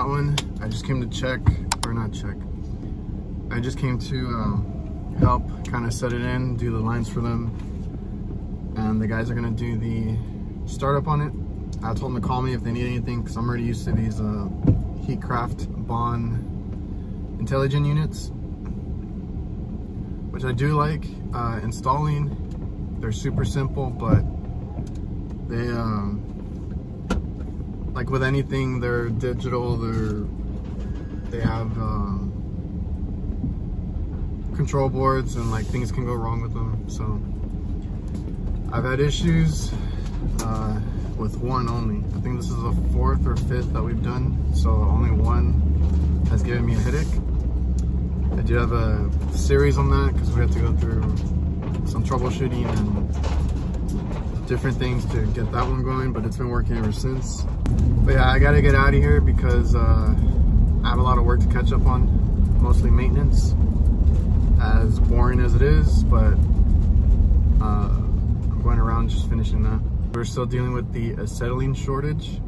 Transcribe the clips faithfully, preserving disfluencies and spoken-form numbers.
that one. I just came to check, or not check, I just came to um, help kind of set it in, do the lines for them. And the guys are gonna do the startup on it. I told them to call me if they need anything, because I'm already used to these uh, Heatcraft Bond Intelligent units, which I do like uh, installing. They're super simple, but they, um, like with anything, they're digital, they're, they have um, control boards, and like things can go wrong with them. So I've had issues uh, with one only. I think this is the fourth or fifth that we've done, so only one has given me a headache. I do have a series on that because we have to go through some troubleshooting and different things to get that one going, but it's been working ever since. But yeah, I gotta get out of here because uh, I have a lot of work to catch up on, mostly maintenance, as boring as it is, but uh, I'm going around just finishing that. We're still dealing with the acetylene shortage.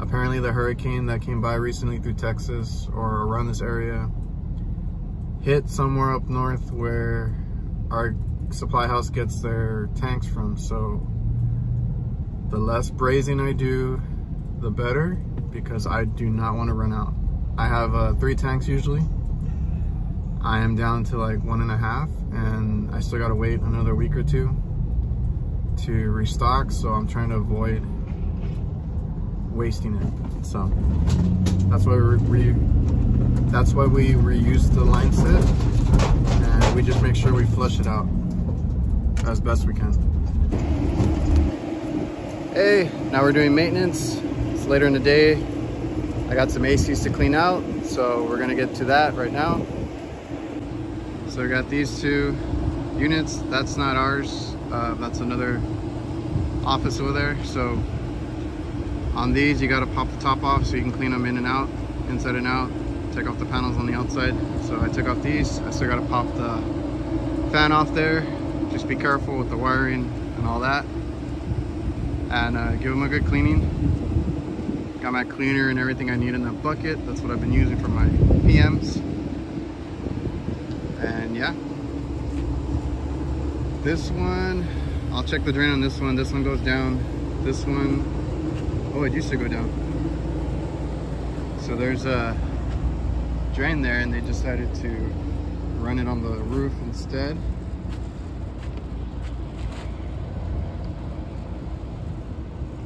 Apparently the hurricane that came by recently through Texas or around this area hit somewhere up north where our supply house gets their tanks from. So the less brazing I do, the better, because I do not want to run out. I have uh, three tanks usually. I am down to like one and a half, and I still got to wait another week or two to restock. So I'm trying to avoid wasting it. So that's why we're re That's why we reuse the line set, and we just make sure we flush it out as best we can. Hey, now we're doing maintenance. It's later in the day. I got some A Cs to clean out, so we're gonna get to that right now. So we got these two units. That's not ours. Uh, that's another office over there. So on these, you gotta pop the top off so you can clean them in and out, inside and out. Take off the panels on the outside. So I took off these. I still gotta pop the fan off there. Just be careful with the wiring and all that, and uh, give them a good cleaning. Got my cleaner and everything I need in that bucket. That's what I've been using for my P Ms. And yeah, this one, I'll check the drain on this one. This one goes down. This one, oh, it used to go down. So there's a drain there, and they decided to run it on the roof instead.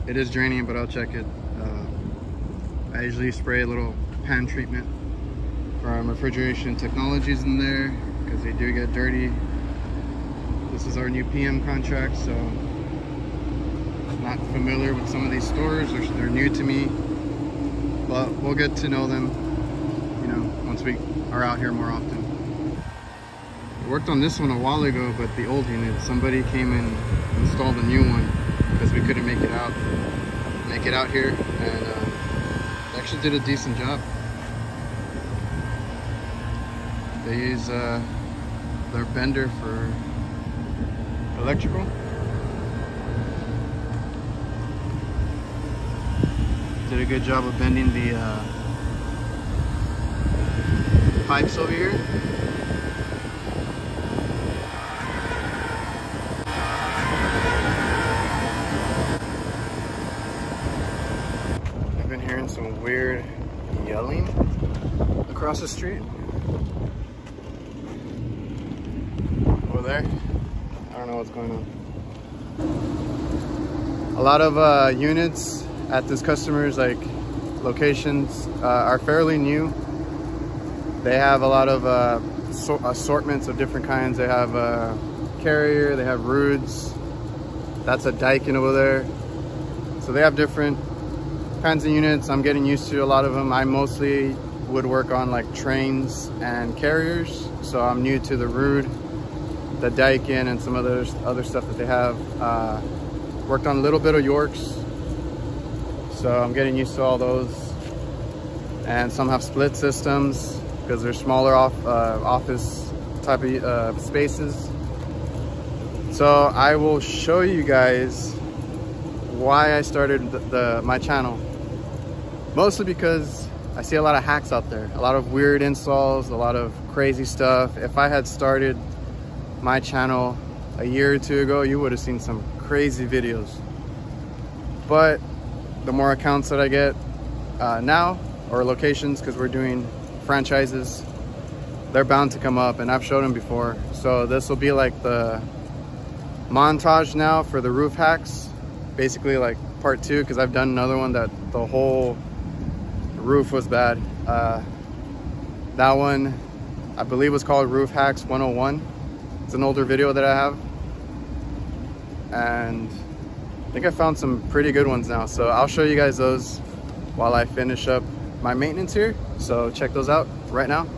It is draining, but I'll check it. Uh, I usually spray a little pan treatment from Refrigeration Technologies in there because they do get dirty. This is our new P M contract, so I'm not familiar with some of these stores. They're, they're new to me, but we'll get to know them, you know, once we are out here more often. I worked on this one a while ago, but the old unit, somebody came and installed a new one because we couldn't make it out, make it out here, and uh, actually did a decent job. They use uh, their bender for electrical. Did a good job of bending the uh, pipes over here. I've been hearing some weird yelling across the street. Over there. I don't know what's going on. A lot of uh, units at this customer's like locations uh, are fairly new. They have a lot of uh, so assortments of different kinds. They have uh, Carrier, they have Ruud's. That's a Daikin over there. So they have different kinds of units. I'm getting used to a lot of them. I mostly would work on like trains and Carriers. So I'm new to the Ruud, the Daikin, and some other, other stuff that they have. Uh, worked on a little bit of York's. So I'm getting used to all those. And some have split systems, because they're smaller off, uh, office type of uh, spaces. So I will show you guys why I started the, the, my channel. Mostly because I see a lot of hacks out there, a lot of weird installs, a lot of crazy stuff. If I had started my channel a year or two ago, you would have seen some crazy videos. But the more accounts that I get uh, now, or locations, because we're doing franchises, they're bound to come up, and I've showed them before. So this will be like the montage now for the roof hacks, basically like part two, because I've done another one that the whole roof was bad. Uh, that one I believe was called Roof Hacks one oh one. It's an older video that I have, and I think I found some pretty good ones now, so I'll show you guys those while I finish up my maintenance here. So check those out right now.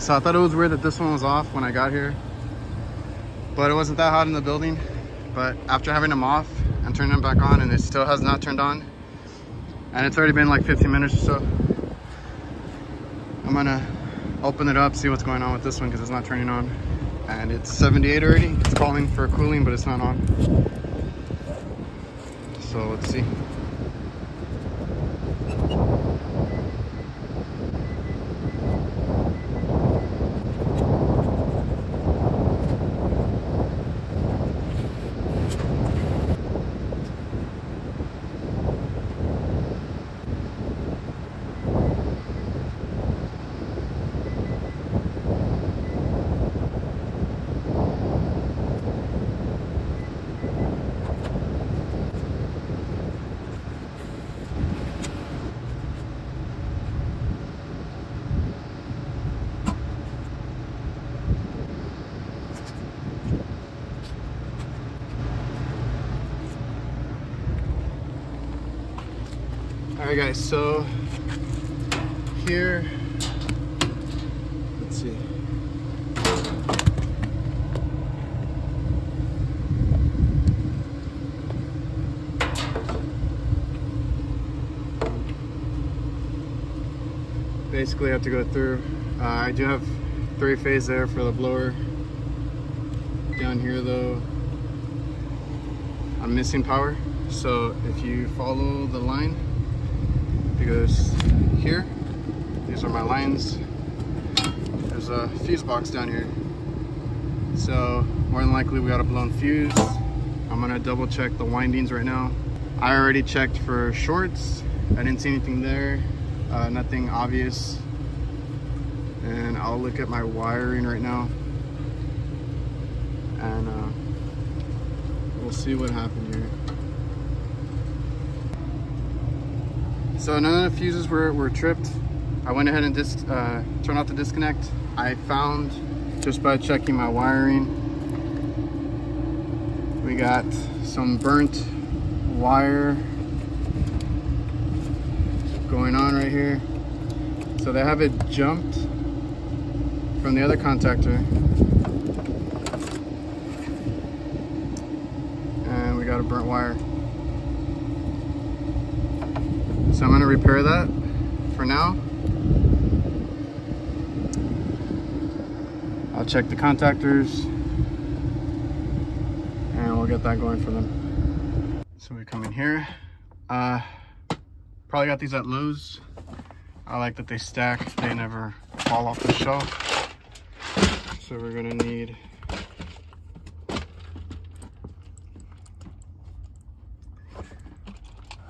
So I thought it was weird that this one was off when I got here, but it wasn't that hot in the building. But after having them off and turning them back on, and it still has not turned on, and it's already been like fifteen minutes or so, I'm gonna open it up, see what's going on with this one, because it's not turning on, and it's seventy-eight already. It's calling for cooling, but it's not on. So let's see. All right, guys, so here, let's see. Basically, I have to go through. Uh, I do have three phase there for the blower. Down here, though, I'm missing power. So if you follow the line, it goes here. These are my lines. There's a fuse box down here, so more than likely we got a blown fuse. I'm gonna double check the windings right now. I already checked for shorts. I didn't see anything there, uh, nothing obvious. And I'll look at my wiring right now, and uh, we'll see what happened here. So none of the fuses were, were tripped. I went ahead and just uh, turned off the disconnect. I found, just by checking my wiring, we got some burnt wire going on right here. So they have it jumped from the other contactor. And we got a burnt wire. So I'm going to repair that for now. I'll check the contactors and we'll get that going for them. So we come in here. Uh, probably got these at Lowe's. I like that they stack. They never fall off the shelf. So we're going to need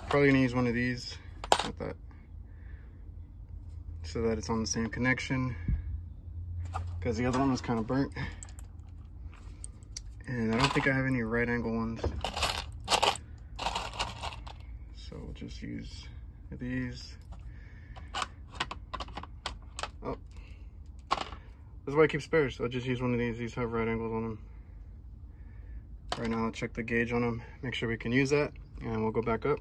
Probably gonna use one of these with that, so that it's on the same connection, because the other one was kind of burnt. And I don't think I have any right angle ones, so we'll just use these. Oh, this is why I keep spares. So I'll just use one of these. These have right angles on them. Right now I'll check the gauge on them, make sure we can use that, and we'll go back up.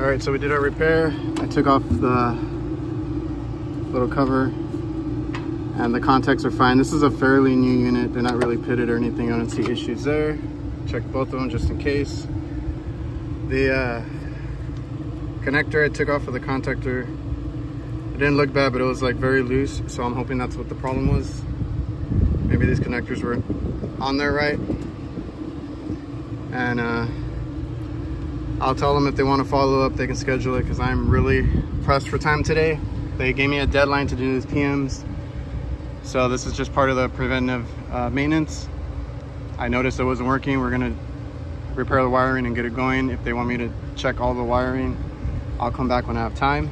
All right, so we did our repair. I took off the little cover, and the contacts are fine. This is a fairly new unit. They're not really pitted or anything. I don't see issues there. Check both of them just in case. The uh, connector I took off of the contactor, it didn't look bad, but it was like very loose. So I'm hoping that's what the problem was. Maybe these connectors weren't on there right. And uh, I'll tell them if they want to follow up, they can schedule it, because I'm really pressed for time today. They gave me a deadline to do these P Ms. So this is just part of the preventive uh, maintenance. I noticed it wasn't working. We're gonna repair the wiring and get it going. If they want me to check all the wiring, I'll come back when I have time.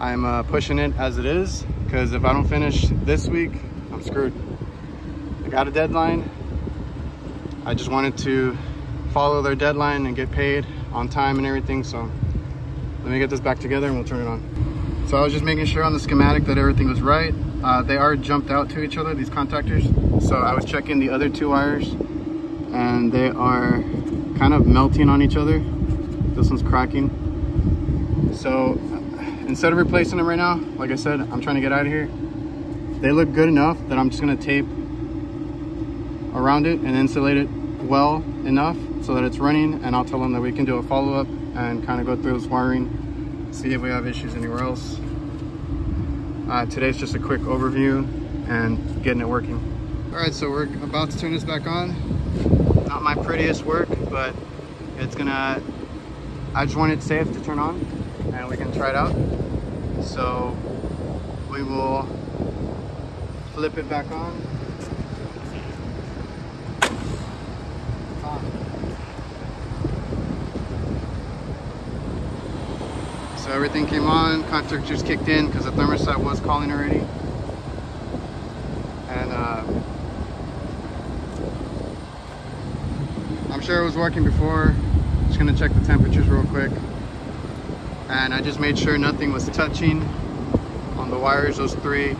I'm uh, pushing it as it is, because if I don't finish this week, I'm screwed. I got a deadline. I just wanted to follow their deadline and get paid on time and everything. So let me get this back together and we'll turn it on. So I was just making sure on the schematic that everything was right. Uh, they are jumped out to each other, these contactors. So I was checking the other two wires, and they are kind of melting on each other. This one's cracking. So instead of replacing them right now, like I said, I'm trying to get out of here. They look good enough that I'm just gonna tape around it and insulate it well enough so that it's running, and I'll tell them that we can do a follow-up and kind of go through this wiring, see if we have issues anywhere else. Uh, today's just a quick overview and getting it working. All right, so we're about to turn this back on. Not my prettiest work, but it's gonna, I just want it safe to turn on and we can try it out. So we will flip it back on. It's on. So everything came on, contactors kicked in because the thermostat was calling already. And uh, I'm sure it was working before. Just gonna check the temperatures real quick. And I just made sure nothing was touching on the wires. Those three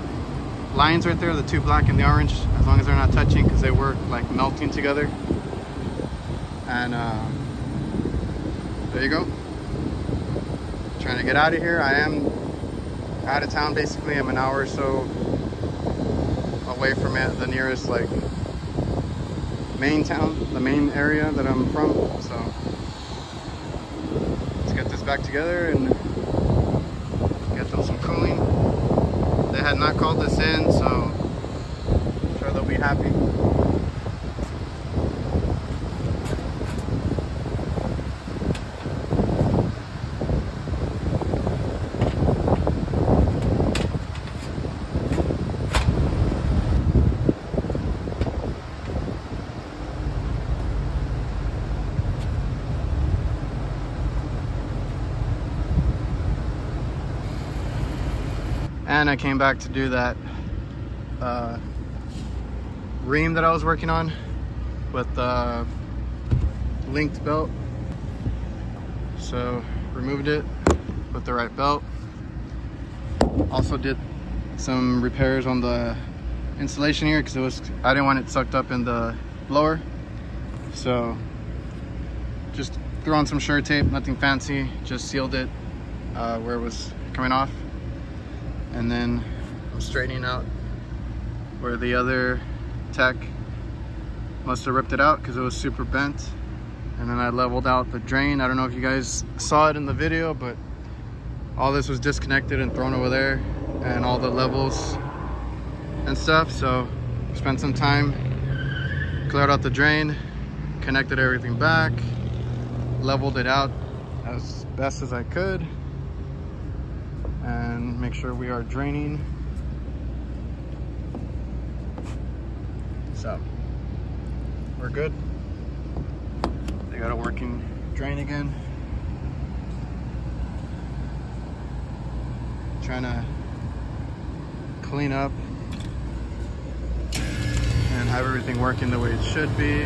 lines right there, the two black and the orange, as long as they're not touching, because they were like melting together. And uh, there you go. Trying to get out of here. I am out of town basically. I'm an hour or so away from it, the nearest like main town, the main area that I'm from. So let's get this back together and get them some cooling. They had not called this in, so I'm sure they'll be happy. And I came back to do that uh, ream that I was working on with the linked belt. So removed it with the right belt. Also did some repairs on the insulation here because it was, I didn't want it sucked up in the blower. So just threw on some Sure tape, nothing fancy, just sealed it uh, where it was coming off. And then I'm straightening out where the other tech must have ripped it out because it was super bent. And then I leveled out the drain. I don't know if you guys saw it in the video, but all this was disconnected and thrown over there, and all the levels and stuff. So spent some time, cleared out the drain, connected everything back, leveled it out as best as I could, and make sure we are draining. So we're good. They got a working drain again. Trying to clean up and have everything working the way it should be.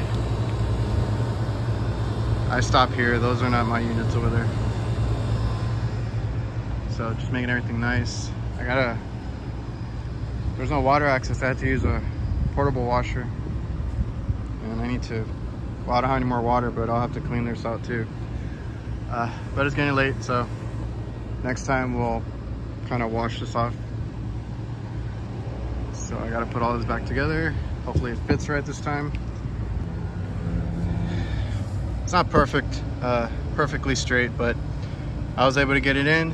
I stop here, those are not my units over there. So just making everything nice. I gotta, there's no water access, I had to use a portable washer. And I need to, well, I don't have any more water, but I'll have to clean this out too. Uh, but it's getting late, so next time we'll kind of wash this off. So I gotta put all this back together. Hopefully it fits right this time. It's not perfect, uh, perfectly straight, but I was able to get it in.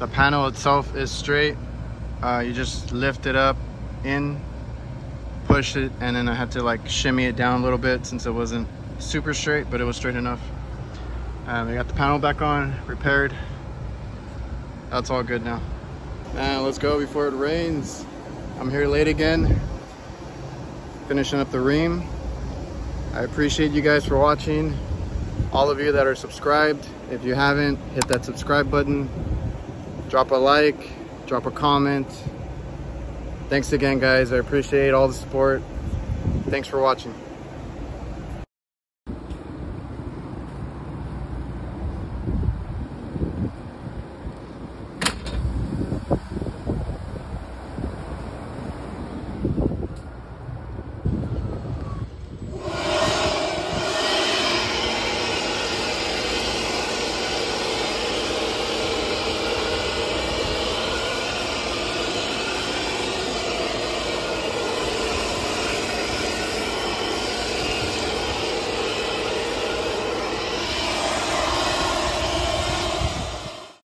The panel itself is straight. Uh, you just lift it up in, push it, and then I had to like shimmy it down a little bit since it wasn't super straight, but it was straight enough. Um, I got the panel back on, repaired. That's all good now. Now let's go before it rains. I'm here late again, finishing up the ream. I appreciate you guys for watching. All of you that are subscribed, if you haven't, hit that subscribe button. Drop a like, drop a comment. Thanks again, guys. I appreciate all the support. Thanks for watching.